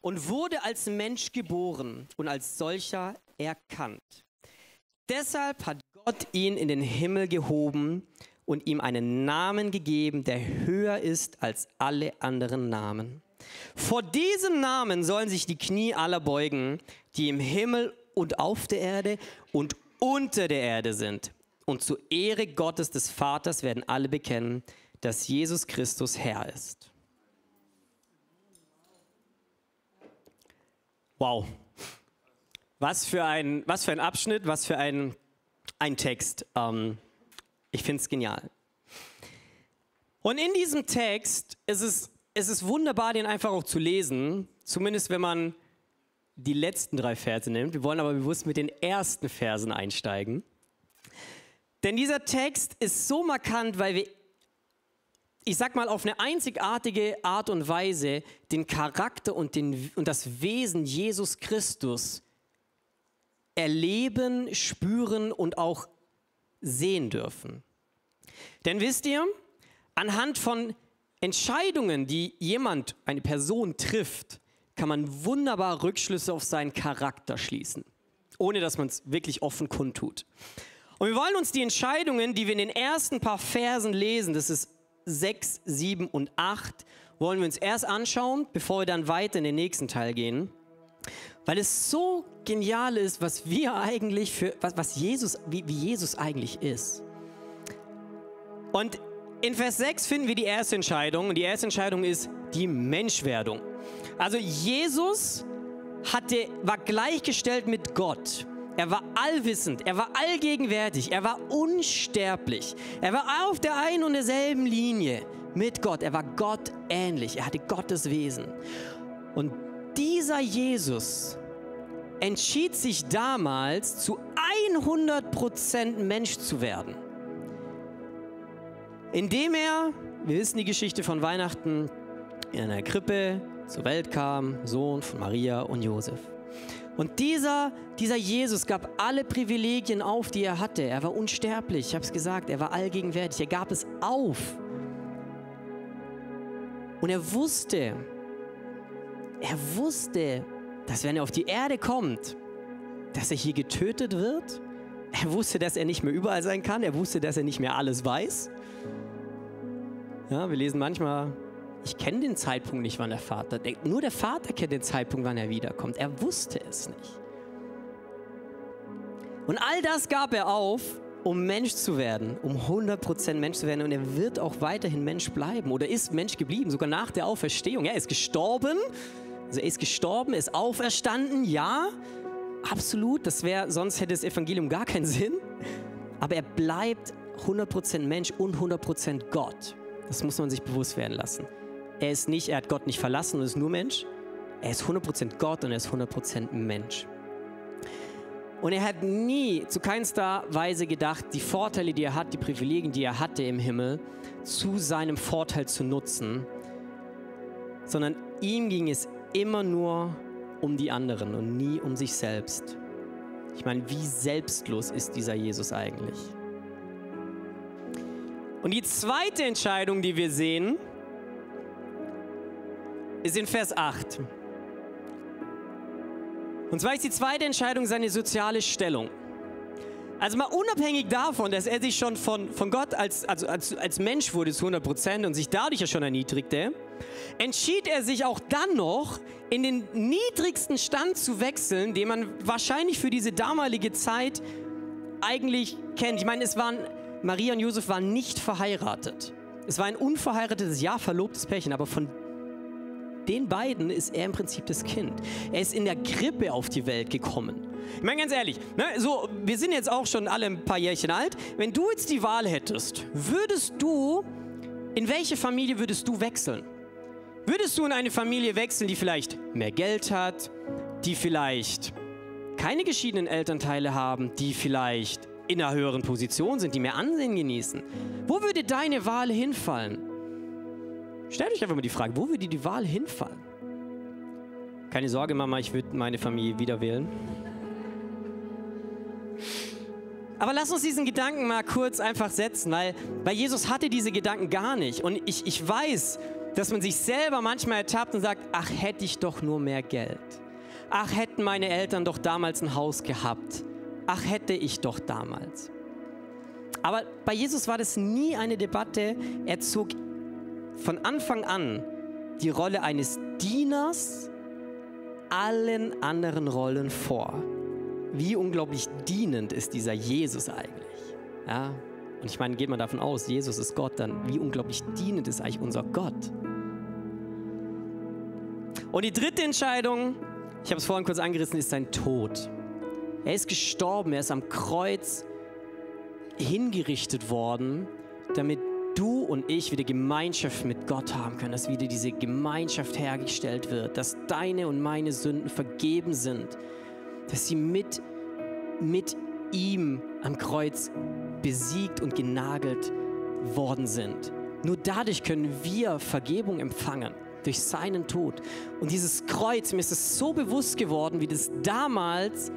und wurde als Mensch geboren und als solcher erkannt. Deshalb hat Gott ihn in den Himmel gehoben und ihm einen Namen gegeben, der höher ist als alle anderen Namen. Vor diesem Namen sollen sich die Knie aller beugen, die im Himmel und auf der Erde und unter der Erde sind. Und zur Ehre Gottes des Vaters werden alle bekennen, dass Jesus Christus Herr ist. Wow. Was für ein, was für ein Abschnitt, was für ein, ein Text. Ähm, ich finde es genial. Und in diesem Text ist es Es ist wunderbar, den einfach auch zu lesen, zumindest wenn man die letzten drei Verse nimmt. Wir wollen aber bewusst mit den ersten Versen einsteigen. Denn dieser Text ist so markant, weil wir, ich sag mal, auf eine einzigartige Art und Weise den Charakter und, den, und das Wesen Jesus Christus erleben, spüren und auch sehen dürfen. Denn wisst ihr, anhand von Entscheidungen, die jemand, eine Person trifft, kann man wunderbar Rückschlüsse auf seinen Charakter schließen, ohne dass man es wirklich offen kundtut. Und wir wollen uns die Entscheidungen, die wir in den ersten paar Versen lesen, das ist sechs, sieben und acht wollen wir uns erst anschauen, bevor wir dann weiter in den nächsten Teil gehen. Weil es so genial ist, was wir eigentlich für, was, was Jesus, wie, wie Jesus eigentlich ist. Und in Vers sechs finden wir die erste Entscheidung. Und die erste Entscheidung ist die Menschwerdung. Also Jesus hatte, war gleichgestellt mit Gott. Er war allwissend, er war allgegenwärtig, er war unsterblich. Er war auf der einen und derselben Linie mit Gott. Er war Gott ähnlich, er hatte Gottes Wesen. Und dieser Jesus entschied sich damals, zu hundert Prozent Mensch zu werden. Indem er, wir wissen die Geschichte von Weihnachten, in einer Krippe zur Welt kam, Sohn von Maria und Josef. Und dieser, dieser Jesus gab alle Privilegien auf, die er hatte. Er war unsterblich, ich habe es gesagt, er war allgegenwärtig, er gab es auf. Und er wusste, er wusste, dass wenn er auf die Erde kommt, dass er hier getötet wird. Er wusste, dass er nicht mehr überall sein kann. Er wusste, dass er nicht mehr alles weiß. Ja, wir lesen manchmal, ich kenne den Zeitpunkt nicht, wann der Vater, nur der Vater kennt den Zeitpunkt, wann er wiederkommt. Er wusste es nicht. Und all das gab er auf, um Mensch zu werden, um hundert Prozent Mensch zu werden. Und er wird auch weiterhin Mensch bleiben oder ist Mensch geblieben, sogar nach der Auferstehung. Er ist gestorben, also er ist gestorben, er ist auferstanden, ja, absolut. Das wäre, sonst hätte das Evangelium gar keinen Sinn. Aber er bleibt hundert Prozent Mensch und hundert Prozent Gott. Das muss man sich bewusst werden lassen. Er ist nicht, er hat Gott nicht verlassen und ist nur Mensch. Er ist hundert Prozent Gott und er ist hundert Prozent Mensch. Und er hat nie, zu keinster Weise gedacht, die Vorteile, die er hat, die Privilegien, die er hatte im Himmel, zu seinem Vorteil zu nutzen, sondern ihm ging es immer nur um die anderen und nie um sich selbst. Ich meine, wie selbstlos ist dieser Jesus eigentlich? Und die zweite Entscheidung, die wir sehen, ist in Vers acht. Und zwar ist die zweite Entscheidung seine soziale Stellung. Also mal unabhängig davon, dass er sich schon von, von Gott als, also als, als Mensch wurde zu hundert Prozent und sich dadurch ja schon erniedrigte, entschied er sich auch dann noch, in den niedrigsten Stand zu wechseln, den man wahrscheinlich für diese damalige Zeit eigentlich kennt. Ich meine, es waren... Maria und Josef waren nicht verheiratet. Es war ein unverheiratetes, ja, verlobtes Pärchen, aber von den beiden ist er im Prinzip das Kind. Er ist in der Krippe auf die Welt gekommen. Ich meine, ganz ehrlich, ne, so, wir sind jetzt auch schon alle ein paar Jährchen alt. Wenn du jetzt die Wahl hättest, würdest du, in welche Familie würdest du wechseln? Würdest du in eine Familie wechseln, die vielleicht mehr Geld hat, die vielleicht keine geschiedenen Elternteile haben, die vielleicht in einer höheren Position sind, die mehr Ansehen genießen? Wo würde deine Wahl hinfallen? Stellt euch einfach mal die Frage, wo würde die Wahl hinfallen? Keine Sorge, Mama, ich würde meine Familie wieder wählen. Aber lass uns diesen Gedanken mal kurz einfach setzen, weil, weil Jesus hatte diese Gedanken gar nicht. Und ich, ich weiß, dass man sich selber manchmal ertappt und sagt, ach, hätte ich doch nur mehr Geld. Ach, hätten meine Eltern doch damals ein Haus gehabt. Ach, hätte ich doch damals. Aber bei Jesus war das nie eine Debatte. Er zog von Anfang an die Rolle eines Dieners allen anderen Rollen vor. Wie unglaublich dienend ist dieser Jesus eigentlich? Ja? Und ich meine, geht man davon aus, Jesus ist Gott, dann wie unglaublich dienend ist eigentlich unser Gott? Und die dritte Entscheidung, ich habe es vorhin kurz angerissen, ist sein Tod. Er ist gestorben, er ist am Kreuz hingerichtet worden, damit du und ich wieder Gemeinschaft mit Gott haben können, dass wieder diese Gemeinschaft hergestellt wird, dass deine und meine Sünden vergeben sind, dass sie mit, mit ihm am Kreuz besiegt und genagelt worden sind. Nur dadurch können wir Vergebung empfangen, durch seinen Tod. Und dieses Kreuz, mir ist es so bewusst geworden, wie das damals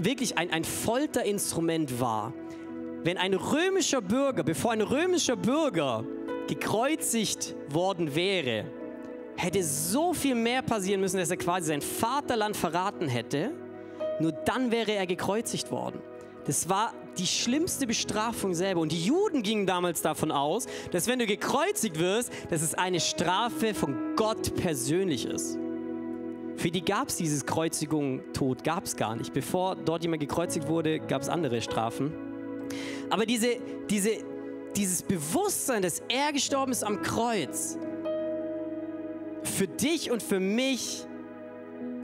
wirklich ein, ein Folterinstrument war. Wenn ein römischer Bürger, bevor ein römischer Bürger gekreuzigt worden wäre, hätte so viel mehr passieren müssen, dass er quasi sein Vaterland verraten hätte. Nur dann wäre er gekreuzigt worden. Das war die schlimmste Bestrafung selber. Und die Juden gingen damals davon aus, dass wenn du gekreuzigt wirst, dass es eine Strafe von Gott persönlich ist. Für die gab es dieses Kreuzigung, Tod gab es gar nicht. Bevor dort jemand gekreuzigt wurde, gab es andere Strafen. Aber diese, diese, dieses Bewusstsein, dass er gestorben ist am Kreuz, für dich und für mich,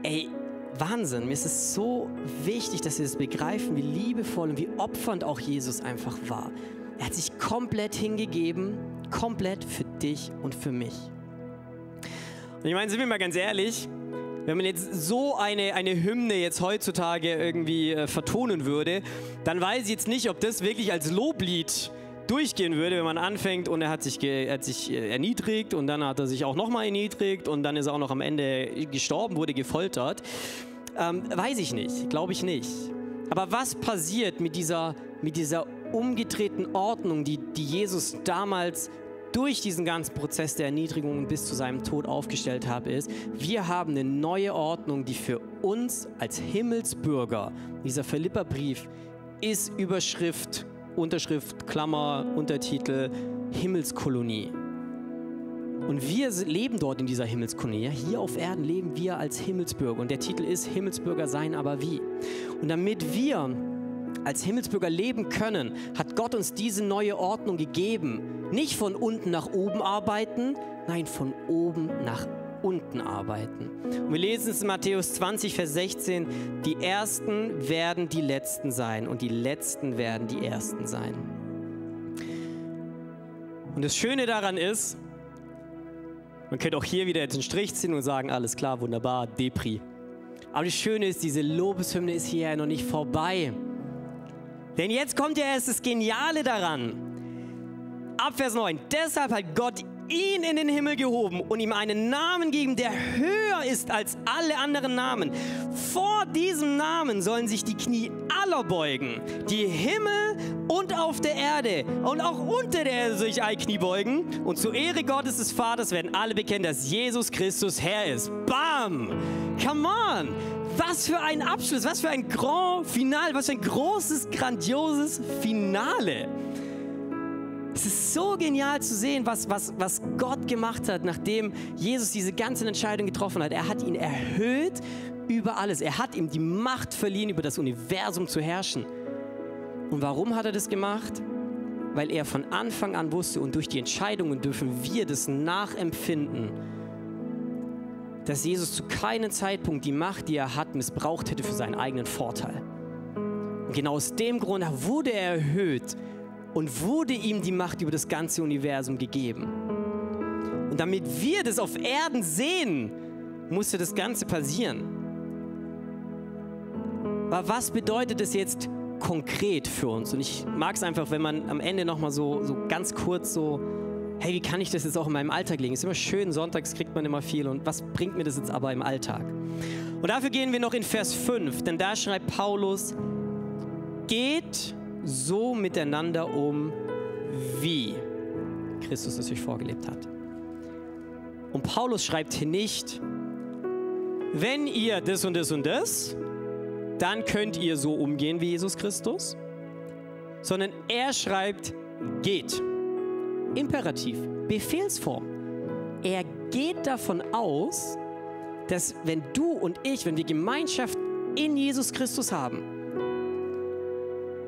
ey, Wahnsinn. Mir ist es so wichtig, dass wir das begreifen, wie liebevoll und wie opfernd auch Jesus einfach war. Er hat sich komplett hingegeben, komplett für dich und für mich. Und ich meine, sind wir mal ganz ehrlich, wenn man jetzt so eine, eine Hymne jetzt heutzutage irgendwie äh, vertonen würde, dann weiß ich jetzt nicht, ob das wirklich als Loblied durchgehen würde, wenn man anfängt und er hat sich, ge, hat sich äh, erniedrigt und dann hat er sich auch nochmal erniedrigt und dann ist er auch noch am Ende gestorben, wurde gefoltert. Ähm, weiß ich nicht, glaube ich nicht. Aber was passiert mit dieser, mit dieser umgedrehten Ordnung, die, die Jesus damals durch diesen ganzen Prozess der Erniedrigung bis zu seinem Tod aufgestellt habe, ist, wir haben eine neue Ordnung, die für uns als Himmelsbürger, dieser Philipperbrief ist Überschrift, Unterschrift, Klammer, Untertitel, Himmelskolonie. Und wir leben dort in dieser Himmelskolonie. Hier auf Erden leben wir als Himmelsbürger. Und der Titel ist Himmelsbürger sein, aber wie? Und damit wir als Himmelsbürger leben können, hat Gott uns diese neue Ordnung gegeben. Nicht von unten nach oben arbeiten, nein, von oben nach unten arbeiten. Und wir lesen es in Matthäus zwanzig, Vers sechzehn, die Ersten werden die Letzten sein und die Letzten werden die Ersten sein. Und das Schöne daran ist, man könnte auch hier wieder jetzt einen Strich ziehen und sagen, alles klar, wunderbar, Depri. Aber das Schöne ist, diese Lobeshymne ist hier ja noch nicht vorbei. Denn jetzt kommt ja erst das Geniale daran. Ab Vers neun. Deshalb hat Gott ihn in den Himmel gehoben und ihm einen Namen gegeben, der höher ist als alle anderen Namen. Vor diesem Namen sollen sich die Knie aller beugen, die Himmel und auf der Erde und auch unter der Erde sich ein Knie beugen. Und zur Ehre Gottes des Vaters werden alle bekennen, dass Jesus Christus Herr ist. Bam! Come on! Was für ein Abschluss, was für ein Grand Finale, was für ein großes, grandioses Finale. Es ist so genial zu sehen, was, was, was Gott gemacht hat, nachdem Jesus diese ganzen Entscheidungen getroffen hat. Er hat ihn erhöht über alles. Er hat ihm die Macht verliehen, über das Universum zu herrschen. Und warum hat er das gemacht? Weil er von Anfang an wusste, und durch die Entscheidungen dürfen wir das nachempfinden, dass Jesus zu keinem Zeitpunkt die Macht, die er hat, missbraucht hätte für seinen eigenen Vorteil. Und genau aus dem Grund wurde er erhöht und wurde ihm die Macht über das ganze Universum gegeben. Und damit wir das auf Erden sehen, musste das Ganze passieren. Aber was bedeutet das jetzt konkret für uns? Und ich mag es einfach, wenn man am Ende nochmal so, so ganz kurz so, hey, wie kann ich das jetzt auch in meinem Alltag legen? Ist immer schön, sonntags kriegt man immer viel und was bringt mir das jetzt aber im Alltag? Und dafür gehen wir noch in Vers fünf, denn da schreibt Paulus, geht so miteinander um, wie Christus es euch vorgelebt hat. Und Paulus schreibt hier nicht, wenn ihr das und das und das, dann könnt ihr so umgehen wie Jesus Christus, sondern er schreibt, geht. Imperativ, Befehlsform. Er geht davon aus, dass wenn du und ich, wenn wir Gemeinschaft in Jesus Christus haben,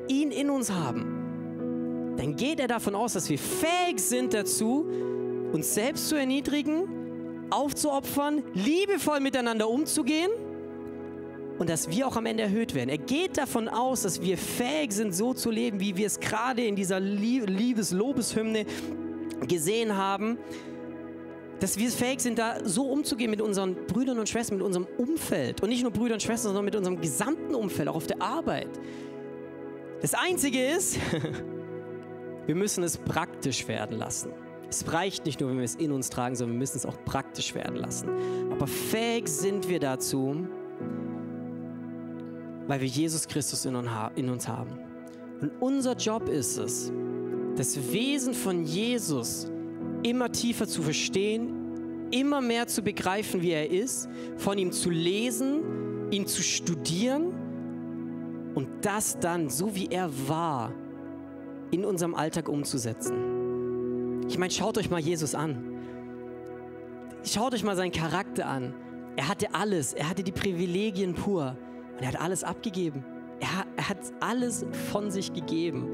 ihn in uns haben, dann geht er davon aus, dass wir fähig sind dazu, uns selbst zu erniedrigen, aufzuopfern, liebevoll miteinander umzugehen und dass wir auch am Ende erhöht werden. Er geht davon aus, dass wir fähig sind, so zu leben, wie wir es gerade in dieser Liebes-Lobeshymne gesehen haben, dass wir fähig sind, da so umzugehen mit unseren Brüdern und Schwestern, mit unserem Umfeld. Und nicht nur Brüder und Schwestern, sondern mit unserem gesamten Umfeld, auch auf der Arbeit. Das Einzige ist, wir müssen es praktisch werden lassen. Es reicht nicht nur, wenn wir es in uns tragen, sondern wir müssen es auch praktisch werden lassen. Aber fähig sind wir dazu, weil wir Jesus Christus in uns haben. Und unser Job ist es, das Wesen von Jesus immer tiefer zu verstehen, immer mehr zu begreifen, wie er ist, von ihm zu lesen, ihn zu studieren und das dann, so wie er war, in unserem Alltag umzusetzen. Ich meine, schaut euch mal Jesus an. Schaut euch mal seinen Charakter an. Er hatte alles. Er hatte die Privilegien pur. Und er hat alles abgegeben. Er, er hat alles von sich gegeben.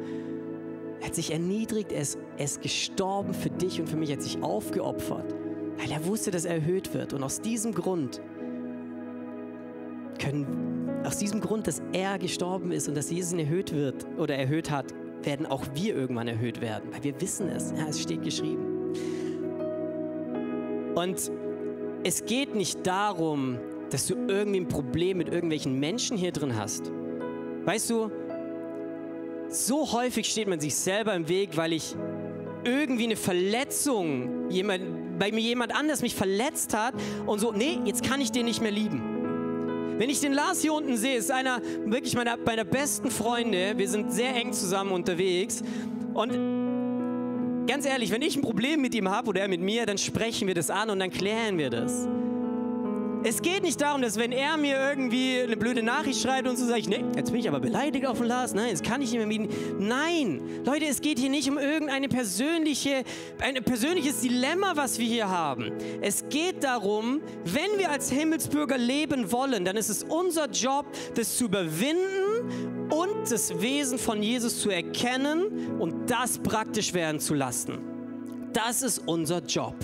Er hat sich erniedrigt. Er ist, er ist gestorben für dich und für mich. Er hat sich aufgeopfert, weil er wusste, dass er erhöht wird. Und aus diesem Grund können, aus diesem Grund, dass er gestorben ist und dass Jesus ihn erhöht wird oder erhöht hat, werden auch wir irgendwann erhöht werden, weil wir wissen es. Ja, es steht geschrieben. Und es geht nicht darum, dass du irgendwie ein Problem mit irgendwelchen Menschen hier drin hast. Weißt du, so häufig steht man sich selber im Weg, weil ich irgendwie eine Verletzung, jemand, bei mir jemand anders mich verletzt hat und so, nee, jetzt kann ich den nicht mehr lieben. Wenn ich den Lars hier unten sehe, ist einer wirklich meiner, meiner besten Freunde, wir sind sehr eng zusammen unterwegs und ganz ehrlich, wenn ich ein Problem mit ihm habe oder er mit mir, dann sprechen wir das an und dann klären wir das. Es geht nicht darum, dass wenn er mir irgendwie eine blöde Nachricht schreibt und so sage ich, nee, jetzt bin ich aber beleidigt auf den Lars, nein, das kann ich nicht mehr mieten. Nein, Leute, es geht hier nicht um irgendeine persönliche, ein persönliches Dilemma, was wir hier haben. Es geht darum, wenn wir als Himmelsbürger leben wollen, dann ist es unser Job, das zu überwinden und das Wesen von Jesus zu erkennen und das praktisch werden zu lassen. Das ist unser Job.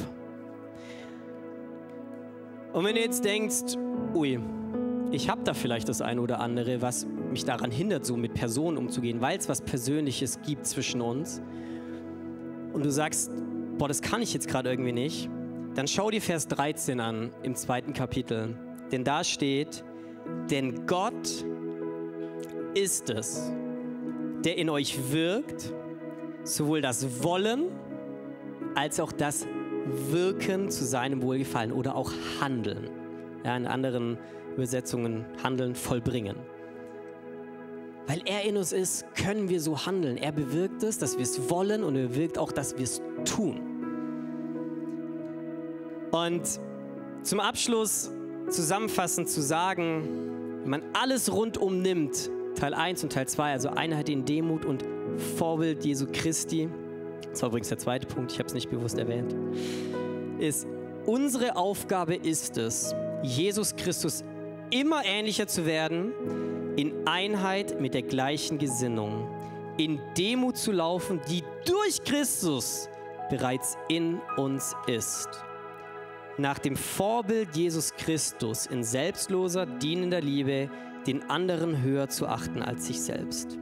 Und wenn du jetzt denkst, ui, ich habe da vielleicht das eine oder andere, was mich daran hindert, so mit Personen umzugehen, weil es was Persönliches gibt zwischen uns und du sagst, boah, das kann ich jetzt gerade irgendwie nicht, dann schau dir Vers dreizehn an im zweiten Kapitel. Denn da steht, denn Gott ist es, der in euch wirkt, sowohl das Wollen als auch das Wirken zu seinem Wohlgefallen oder auch Handeln. Ja, in anderen Übersetzungen Handeln vollbringen. Weil er in uns ist, können wir so handeln. Er bewirkt es, dass wir es wollen und er bewirkt auch, dass wir es tun. Und zum Abschluss zusammenfassend zu sagen, wenn man alles rundum nimmt, Teil eins und Teil zwei, also Einheit in Demut und Vorbild Jesu Christi, das war übrigens der zweite Punkt, ich habe es nicht bewusst erwähnt, ist, unsere Aufgabe ist es, Jesus Christus immer ähnlicher zu werden, in Einheit mit der gleichen Gesinnung, in Demut zu laufen, die durch Christus bereits in uns ist. Nach dem Vorbild Jesus Christus in selbstloser, dienender Liebe, den anderen höher zu achten als sich selbst.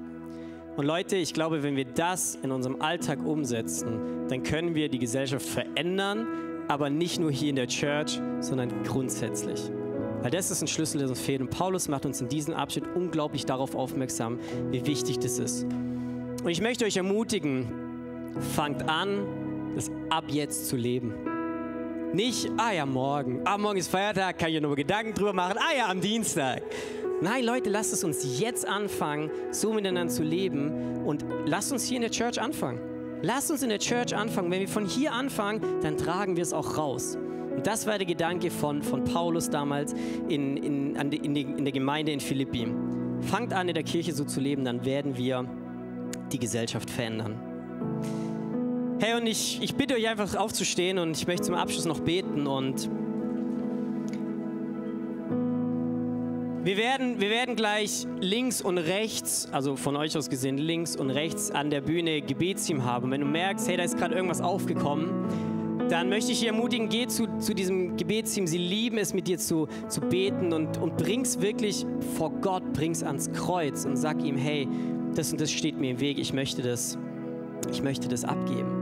Und Leute, ich glaube, wenn wir das in unserem Alltag umsetzen, dann können wir die Gesellschaft verändern, aber nicht nur hier in der Church, sondern grundsätzlich. Weil das ist ein Schlüssel, der uns fehlt. Und Paulus macht uns in diesem Abschnitt unglaublich darauf aufmerksam, wie wichtig das ist. Und ich möchte euch ermutigen, fangt an, das ab jetzt zu leben. Nicht, ah ja, morgen. Ah, morgen ist Feiertag, kann ich ja nur Gedanken drüber machen. Ah ja, am Dienstag. Nein, Leute, lasst es uns jetzt anfangen, so miteinander zu leben und lasst uns hier in der Church anfangen. Lasst uns in der Church anfangen. Wenn wir von hier anfangen, dann tragen wir es auch raus. Und das war der Gedanke von, von Paulus damals in, in, an die, in, die, in der Gemeinde in Philippi. Fangt an, in der Kirche so zu leben, dann werden wir die Gesellschaft verändern. Hey, und ich, ich bitte euch einfach aufzustehen und ich möchte zum Abschluss noch beten und Wir werden, wir werden gleich links und rechts, also von euch aus gesehen, links und rechts an der Bühne Gebetsteam haben. Wenn du merkst, hey, da ist gerade irgendwas aufgekommen, dann möchte ich dich ermutigen, geh zu, zu diesem Gebetsteam. Sie lieben es, mit dir zu, zu beten und, und bring's wirklich vor Gott, bring's ans Kreuz und sag ihm, hey, das und das steht mir im Weg, ich möchte das, ich möchte das abgeben.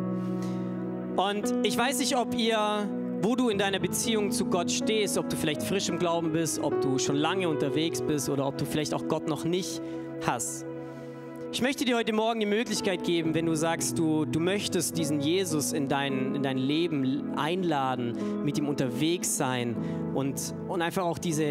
Und ich weiß nicht, ob ihr... wo du in deiner Beziehung zu Gott stehst, ob du vielleicht frisch im Glauben bist, ob du schon lange unterwegs bist oder ob du vielleicht auch Gott noch nicht hast. Ich möchte dir heute Morgen die Möglichkeit geben, wenn du sagst, du, du möchtest diesen Jesus in dein, in dein Leben einladen, mit ihm unterwegs sein und, und einfach auch diese,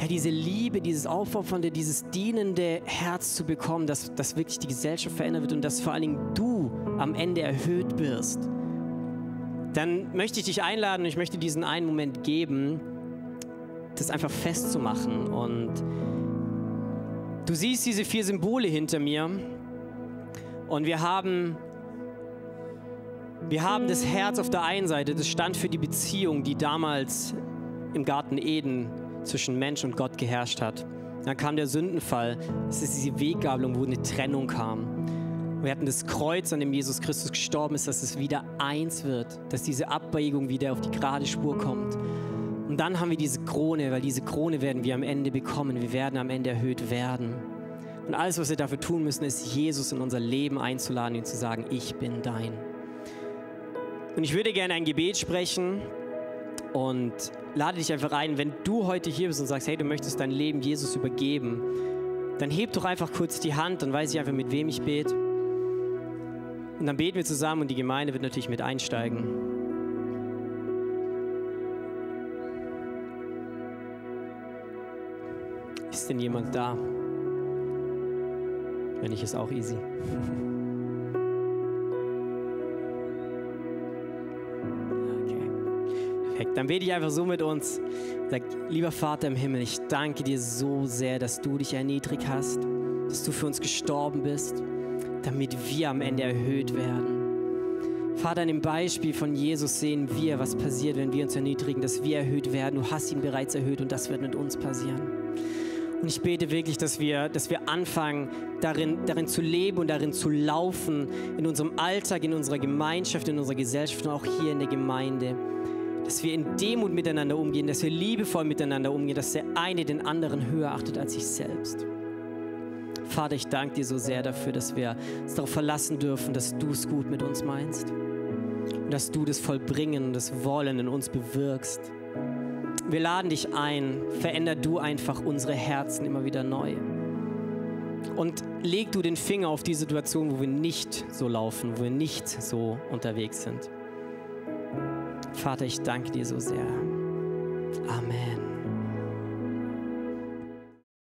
ja, diese Liebe, dieses aufopfernde, dieses dienende Herz zu bekommen, dass, dass wirklich die Gesellschaft verändert wird und dass vor allen Dingen du am Ende erhöht wirst. Dann möchte ich dich einladen und ich möchte diesen einen Moment geben, das einfach festzumachen und Du siehst diese vier Symbole hinter mir und wir haben, wir haben das Herz auf der einen Seite, das stand für die Beziehung, die damals im Garten Eden zwischen Mensch und Gott geherrscht hat. Dann kam der Sündenfall, es ist diese Weggabelung, wo eine Trennung kam. Wir hatten das Kreuz, an dem Jesus Christus gestorben ist, dass es wieder eins wird, dass diese Abweichung wieder auf die gerade Spur kommt. Und dann haben wir diese Krone, weil diese Krone werden wir am Ende bekommen. Wir werden am Ende erhöht werden. Und alles, was wir dafür tun müssen, ist, Jesus in unser Leben einzuladen und zu sagen, ich bin dein. Und ich würde gerne ein Gebet sprechen und lade dich einfach ein, wenn du heute hier bist und sagst, hey, du möchtest dein Leben Jesus übergeben, dann heb doch einfach kurz die Hand, dann weiß ich einfach, mit wem ich bete. Und dann beten wir zusammen und die Gemeinde wird natürlich mit einsteigen. Ist denn jemand da? Wenn nicht, ist auch easy. Okay. Perfekt. Dann bete ich einfach so mit uns. Sag, lieber Vater im Himmel, ich danke dir so sehr, dass du dich erniedrigt hast, dass du für uns gestorben bist, damit wir am Ende erhöht werden. Vater, an dem Beispiel von Jesus sehen wir, was passiert, wenn wir uns erniedrigen, dass wir erhöht werden. Du hast ihn bereits erhöht und das wird mit uns passieren. Und ich bete wirklich, dass wir, dass wir anfangen, darin, darin zu leben und darin zu laufen, in unserem Alltag, in unserer Gemeinschaft, in unserer Gesellschaft und auch hier in der Gemeinde. Dass wir in Demut miteinander umgehen, dass wir liebevoll miteinander umgehen, dass der eine den anderen höher achtet als sich selbst. Vater, ich danke dir so sehr dafür, dass wir uns darauf verlassen dürfen, dass du es gut mit uns meinst. Und dass du das Vollbringen und das Wollen in uns bewirkst. Wir laden dich ein, veränder du einfach unsere Herzen immer wieder neu. Und leg du den Finger auf die Situation, wo wir nicht so laufen, wo wir nicht so unterwegs sind. Vater, ich danke dir so sehr. Amen.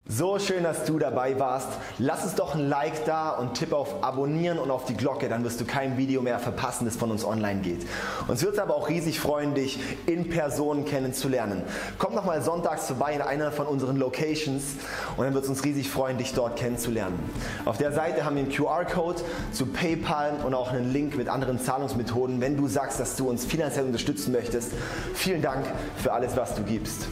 So schön, dass du dabei warst. Lass uns doch ein Like da und tipp auf Abonnieren und auf die Glocke, dann wirst du kein Video mehr verpassen, das von uns online geht. Uns wird es aber auch riesig freuen, dich in Person kennenzulernen. Komm nochmal sonntags vorbei in einer von unseren Locations und dann wird es uns riesig freuen, dich dort kennenzulernen. Auf der Seite haben wir einen Q R-Code zu PayPal und auch einen Link mit anderen Zahlungsmethoden, wenn du sagst, dass du uns finanziell unterstützen möchtest. Vielen Dank für alles, was du gibst.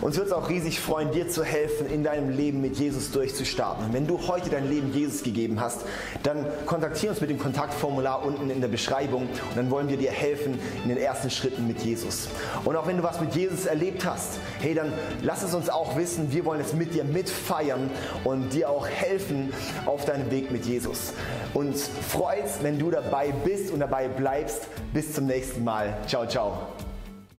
Uns wird es auch riesig freuen, dir zu helfen, in deinem Leben mit Jesus durchzustarten. Und wenn du heute dein Leben Jesus gegeben hast, dann kontaktiere uns mit dem Kontaktformular unten in der Beschreibung und dann wollen wir dir helfen in den ersten Schritten mit Jesus. Und auch wenn du was mit Jesus erlebt hast, hey, dann lass es uns auch wissen. Wir wollen es mit dir mitfeiern und dir auch helfen auf deinem Weg mit Jesus. Uns freut's, wenn du dabei bist und dabei bleibst. Bis zum nächsten Mal. Ciao, ciao.